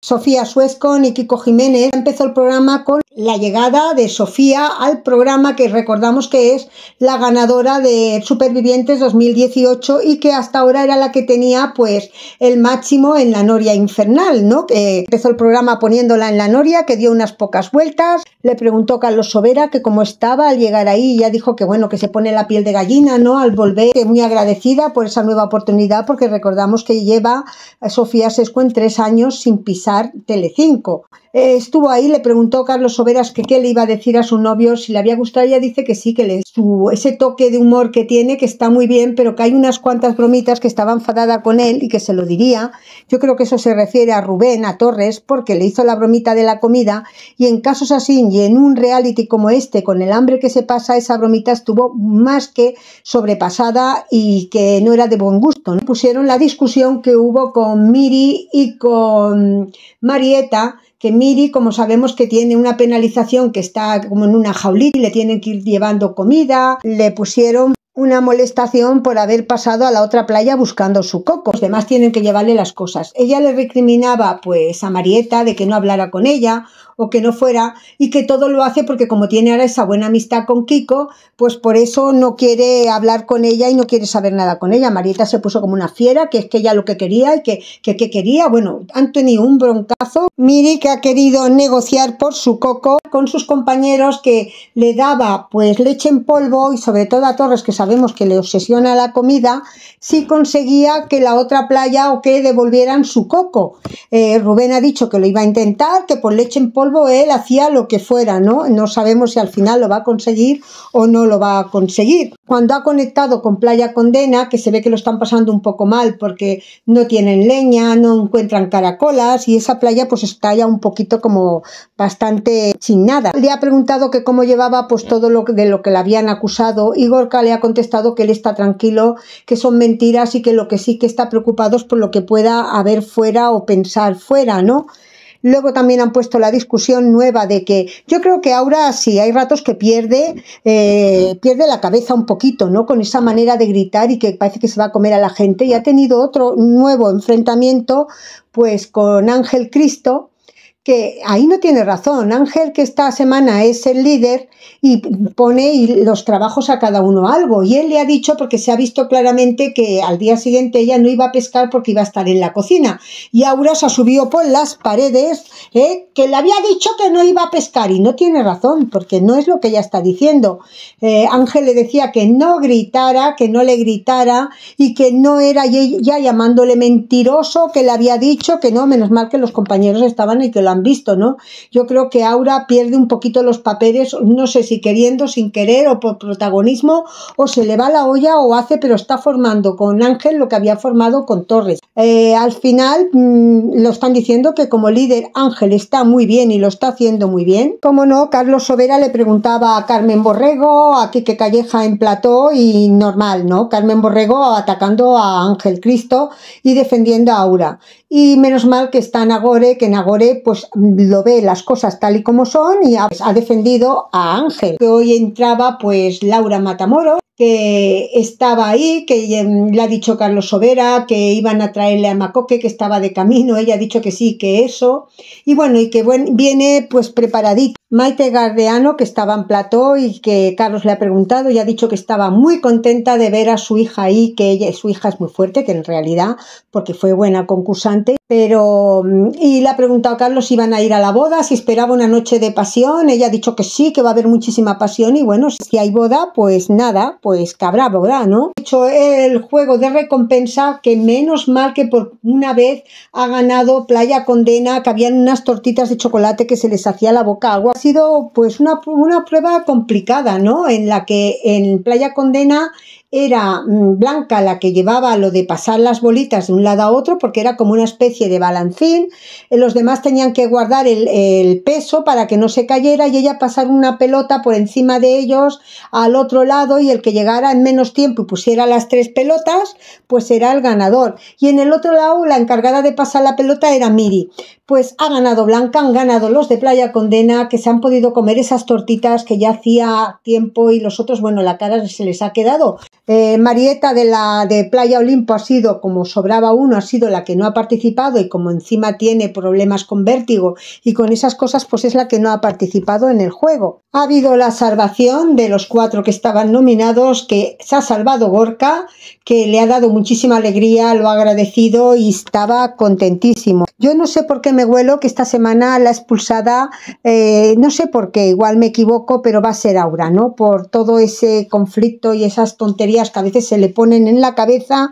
Sofía Suescun y Kiko Jiménez. Empezó el programa con la llegada de Sofía al programa, que recordamos que es la ganadora de Supervivientes 2018 y que hasta ahora era la que tenía pues el máximo en la Noria Infernal, ¿no? Empezó el programa poniéndola en la Noria, que dio unas pocas vueltas. Le preguntó Carlos Sobera que cómo estaba al llegar ahí, y ya dijo que bueno, que se pone la piel de gallina, ¿no?, al volver, que muy agradecida por esa nueva oportunidad, porque recordamos que lleva Sofía Suescun 3 años sin pisar Tele5. Estuvo ahí, le preguntó Carlos Soberas que qué le iba a decir a su novio, si le había gustado. Ella dice que sí, que ese toque de humor que tiene, que está muy bien, pero que hay unas cuantas bromitas que estaba enfadada con él y que se lo diría. Yo creo que eso se refiere a Rubén, a Torres, porque le hizo la bromita de la comida, y en casos así y en un reality como este, con el hambre que se pasa, esa bromita estuvo más que sobrepasada y que no era de buen gusto, ¿no? Pusieron la discusión que hubo con Miri y con Marieta, que Miri, como sabemos, que tiene una penalización, que está como en una jaulita y le tienen que ir llevando comida. Le pusieron una molestación por haber pasado a la otra playa buscando su coco. Los demás tienen que llevarle las cosas. Ella le recriminaba pues a Marieta de que no hablara con ella o que no fuera, y que todo lo hace porque como tiene ahora esa buena amistad con Kiko, pues por eso no quiere hablar con ella y no quiere saber nada con ella. Marieta se puso como una fiera, que es que ella lo que quería y que quería. Bueno, han tenido un broncazo. Miri, que ha querido negociar por su coco con sus compañeros, que le daba pues leche en polvo, y sobre todo a Torres, que sabemos que le obsesiona la comida, si conseguía que la otra playa o que devolvieran su coco. Rubén ha dicho que lo iba a intentar, que por leche en polvo él hacía lo que fuera, ¿no? No sabemos si al final lo va a conseguir o no lo va a conseguir. Cuando ha conectado con Playa Condena, que se ve que lo están pasando un poco mal porque no tienen leña, no encuentran caracolas, y esa playa pues está ya un poquito como bastante sin nada. Le ha preguntado que cómo llevaba pues todo lo de lo que le habían acusado, y Gorka le ha contestado que él está tranquilo, que son mentiras, y que lo que sí que está preocupado es por lo que pueda haber fuera o pensar fuera, ¿no? Luego también han puesto la discusión nueva de que yo creo que Aura sí, hay ratos que pierde la cabeza un poquito, ¿no?, con esa manera de gritar y que parece que se va a comer a la gente. Y ha tenido otro nuevo enfrentamiento pues con Ángel Cristo, que ahí no tiene razón. Ángel, que esta semana es el líder y pone los trabajos a cada uno algo, y él le ha dicho, porque se ha visto claramente que al día siguiente ella no iba a pescar porque iba a estar en la cocina, y Aura se subió por las paredes, que le había dicho que no iba a pescar, y no tiene razón, porque no es lo que ella está diciendo. Ángel le decía que no gritara, que no le gritara, y que no era ella llamándole mentiroso, que le había dicho que no. Menos mal que los compañeros estaban y que lo han visto, ¿no? Yo creo que Aura pierde un poquito los papeles, no sé si queriendo, sin querer, o por protagonismo, o se le va la olla o hace, pero está formando con Ángel lo que había formado con Torres. Al final lo están diciendo que como líder Ángel está muy bien y lo está haciendo muy bien. Como no, Carlos Sobera le preguntaba a Carmen Borrego, a Quique Calleja en plató, y normal, ¿no? Carmen Borrego atacando a Ángel Cristo y defendiendo a Aura. Y menos mal que está Nagore, que Nagore pues lo ve las cosas tal y como son, y ha defendido a Ángel. Que hoy entraba pues Laura Matamoros, que estaba ahí, que le ha dicho Carlos Sobera que iban a traerle a Macoke, que estaba de camino. Ella ha dicho que sí, que eso, y bueno, y que viene pues preparadito. Maite Gardeano, que estaba en plató y que Carlos le ha preguntado, y ha dicho que estaba muy contenta de ver a su hija ahí, que su hija es muy fuerte, que en realidad porque fue buena concursante, pero y le ha preguntado a Carlos si iban a ir a la boda, si esperaba una noche de pasión. Ella ha dicho que sí, que va a haber muchísima pasión, y bueno, si hay boda, pues nada, pues que habrá boda, ¿no? De hecho, el juego de recompensa, que menos mal que por una vez ha ganado Playa Condena, que habían unas tortitas de chocolate que se les hacía la boca agua. Ha sido pues una prueba complicada, ¿no?, en la que en Playa Condena era Blanca la que llevaba lo de pasar las bolitas de un lado a otro, porque era como una especie de balancín. Los demás tenían que guardar el peso para que no se cayera, y ella pasar una pelota por encima de ellos al otro lado, y el que llegara en menos tiempo y pusiera las 3 pelotas pues era el ganador. Y en el otro lado la encargada de pasar la pelota era Miri. Pues ha ganado Blanca, han ganado los de Playa Condena, que se han podido comer esas tortitas que ya hacía tiempo, y los otros, bueno, la cara se les ha quedado. Marieta de Playa Olimpo ha sido, como sobraba uno, ha sido la que no ha participado, y como encima tiene problemas con vértigo y con esas cosas, pues es la que no ha participado en el juego. Ha habido la salvación de los 4 que estaban nominados, que se ha salvado Gorka, que le ha dado muchísima alegría, lo ha agradecido y estaba contentísimo. Yo no sé por qué me huelo que esta semana la expulsada, no sé por qué, igual me equivoco, pero va a ser Aura, ¿no? Por todo ese conflicto y esas tonterías que a veces se le ponen en la cabeza,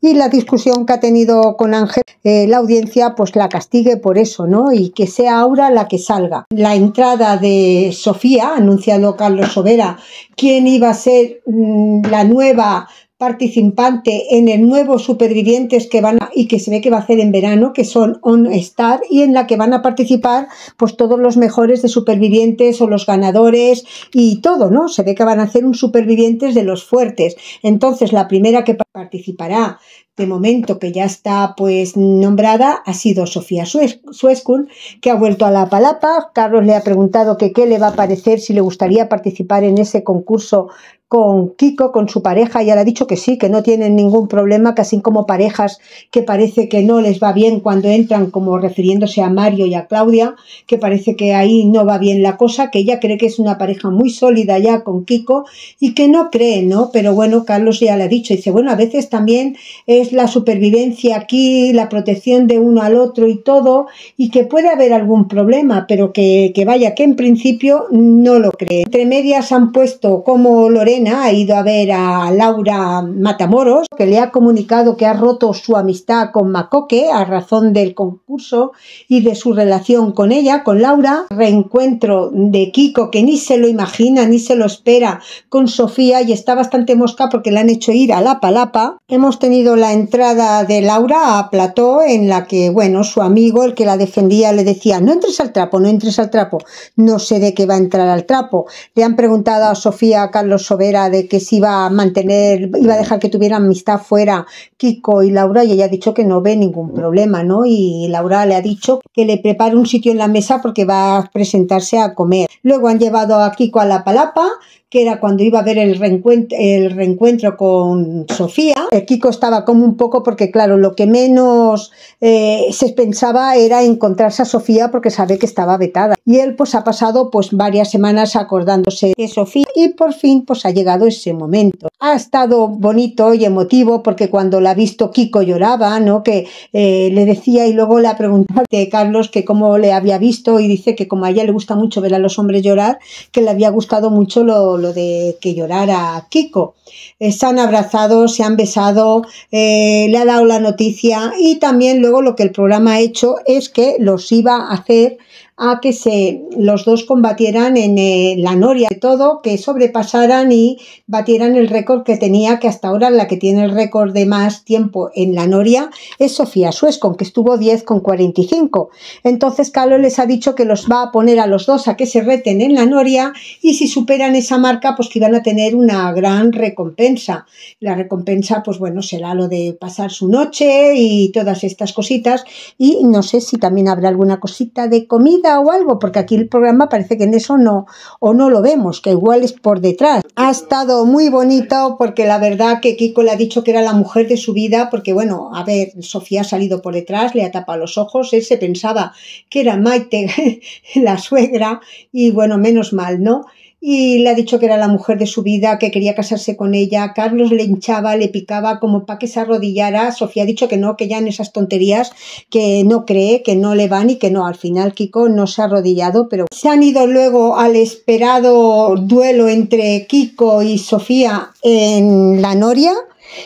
y la discusión que ha tenido con Ángel, la audiencia pues la castigue por eso, ¿no? Y que sea Aura la que salga. La entrada de Sofía, anunciado Carlos Sobera, quien iba a ser la nueva participante en el nuevo Supervivientes que van a, y que se ve que va a hacer en verano, que son On Star, y en la que van a participar pues todos los mejores de Supervivientes o los ganadores y todo, ¿no? Se ve que van a hacer un Supervivientes de los fuertes. Entonces la primera que participará de momento, que ya está pues nombrada, ha sido Sofía Suescun, que ha vuelto a la palapa. Carlos le ha preguntado que qué le va a parecer, si le gustaría participar en ese concurso con Kiko, con su pareja, y él ha dicho que sí, que no tienen ningún problema, que así como parejas que parece que no les va bien cuando entran, como refiriéndose a Mario y a Claudia, que parece que ahí no va bien la cosa, que ella cree que es una pareja muy sólida ya con Kiko y que no cree, ¿no? Pero bueno, Carlos ya le ha dicho, dice, bueno, a veces también es la supervivencia aquí, la protección de uno al otro y todo, y que puede haber algún problema, pero que vaya, que en principio no lo cree. Entre medias han puesto como Lorena ha ido a ver a Laura Matamoros, que le ha comunicado que ha roto su amistad con Macoke a razón del concurso y de su relación con ella, con Laura. Reencuentro de Kiko, que ni se lo imagina ni se lo espera, con Sofía, y está bastante mosca porque le han hecho ir a la palapa. Hemos tenido la entrada de Laura a plató, en la que, bueno, su amigo, el que la defendía, le decía, no entres al trapo, no entres al trapo. No sé de qué va a entrar al trapo. Le han preguntado a Sofía, a Carlos Sobera, de que si iba a mantener, iba a dejar que tuvieran amistad fuera Kiko y Laura, y ella ha dicho que no ve ningún problema, ¿no? Y Laura le ha dicho que le prepare un sitio en la mesa porque va a presentarse a comer. Luego han llevado a Kiko a la palapa, que era cuando iba a ver el reencuentro con Sofía. El Kiko estaba como un poco, porque claro, lo que menos se pensaba era encontrarse a Sofía, porque sabe que estaba vetada. Y él pues ha pasado pues varias semanas acordándose de Sofía, y por fin pues ha llegado ese momento. Ha estado bonito y emotivo, porque cuando la ha visto Kiko lloraba, ¿no? Que le decía, y luego le ha preguntado a Carlos que cómo le había visto, y dice que como a ella le gusta mucho ver a los hombres llorar, que le había gustado mucho lo de que llorara Kiko. Se han abrazado, se han besado, le ha dado la noticia, y también luego lo que el programa ha hecho es que los iba a hacer a que los dos combatieran en la noria, de todo, que sobrepasaran y batieran el récord que tenía, que hasta ahora la que tiene el récord de más tiempo en la noria es Sofía Suescun, que estuvo 10,45. Entonces Carlos les ha dicho que los va a poner a los dos a que se reten en la noria, y si superan esa marca pues que iban a tener una gran recompensa. La recompensa pues bueno, será lo de pasar su noche y todas estas cositas, y no sé si también habrá alguna cosita de comida o algo, porque aquí el programa parece que en eso no, o no lo vemos, que igual es por detrás. Ha estado muy bonito, porque la verdad que Kiko le ha dicho que era la mujer de su vida, porque bueno, a ver, Sofía ha salido por detrás, le ha tapado los ojos, él se pensaba que era Maite, la suegra, y bueno, menos mal, ¿no? Y le ha dicho que era la mujer de su vida, que quería casarse con ella. Carlos le hinchaba, le picaba como para que se arrodillara. Sofía ha dicho que no, que ya en esas tonterías que no cree, que no le van, y que no, al final Kiko no se ha arrodillado. Pero se han ido luego al esperado duelo entre Kiko y Sofía en la noria,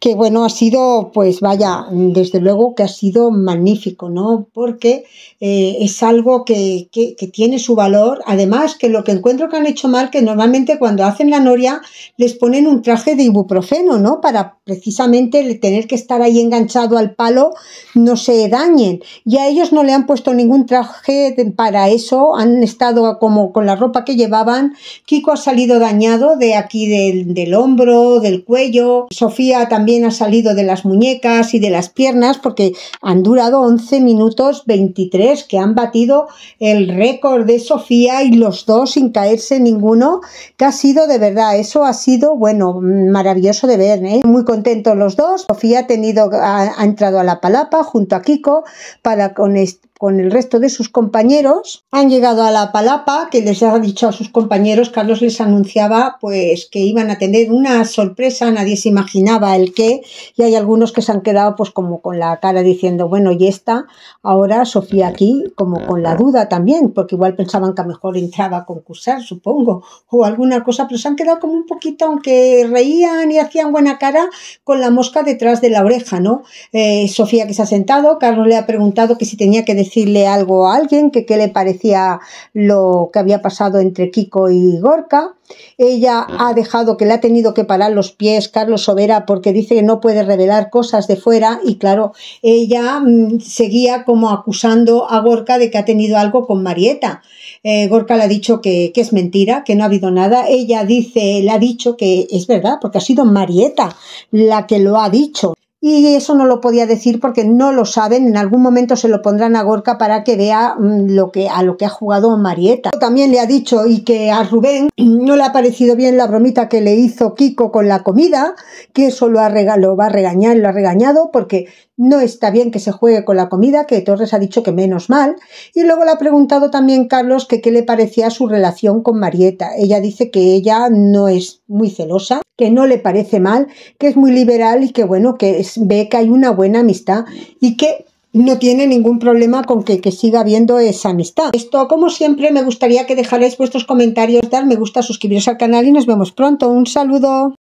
que bueno, ha sido, pues vaya, desde luego que ha sido magnífico, ¿no? Porque es algo que tiene su valor. Además, que lo que encuentro que han hecho mal, que normalmente cuando hacen la noria les ponen un traje de ibuprofeno, ¿no? Para precisamente tener que estar ahí enganchado al palo, no se dañen. Y a ellos no le han puesto ningún traje para eso, han estado como con la ropa que llevaban. Kiko ha salido dañado de aquí del hombro, del cuello. Sofía Gorka también ha salido de las muñecas y de las piernas porque han durado 11 minutos 23, que han batido el récord de Sofía y los dos sin caerse ninguno, que ha sido de verdad, eso ha sido, bueno, maravilloso de ver, ¿eh? Muy contentos los dos. Sofía ha entrado a la palapa junto a Kiko con el resto de sus compañeros. Han llegado a la palapa, que les ha dicho a sus compañeros, Carlos les anunciaba pues que iban a tener una sorpresa, nadie se imaginaba el qué, y hay algunos que se han quedado pues como con la cara diciendo, bueno, y esta, ahora Sofía aquí, como con la duda también, porque igual pensaban que a mejor entraba a concursar, supongo, o alguna cosa, pero se han quedado como un poquito, aunque reían y hacían buena cara, con la mosca detrás de la oreja, ¿no? Sofía que se ha sentado, Carlos le ha preguntado que si tenía que decirle algo a alguien, que qué le parecía lo que había pasado entre Kiko y Gorka. Ella ha dejado que le ha tenido que parar los pies Carlos Sobera porque dice que no puede revelar cosas de fuera, y claro, ella seguía como acusando a Gorka de que ha tenido algo con Marieta. Gorka le ha dicho que es mentira, que no ha habido nada. Ella dice, le ha dicho que es verdad porque ha sido Marieta la que lo ha dicho. Y eso no lo podía decir porque no lo saben, en algún momento se lo pondrán a Gorka para que vea a lo que ha jugado Marieta. También le ha dicho, y que a Rubén no le ha parecido bien la bromita que le hizo Kiko con la comida, que eso lo ha regañado porque no está bien que se juegue con la comida, que Torres ha dicho que menos mal. Y luego le ha preguntado también Carlos que qué le parecía su relación con Marieta. Ella dice que ella no es muy celosa, que no le parece mal, que es muy liberal y que bueno, que ve que hay una buena amistad y que no tiene ningún problema con que siga habiendo esa amistad. Esto, como siempre, me gustaría que dejarais vuestros comentarios, dar me gusta, suscribiros al canal y nos vemos pronto. Un saludo.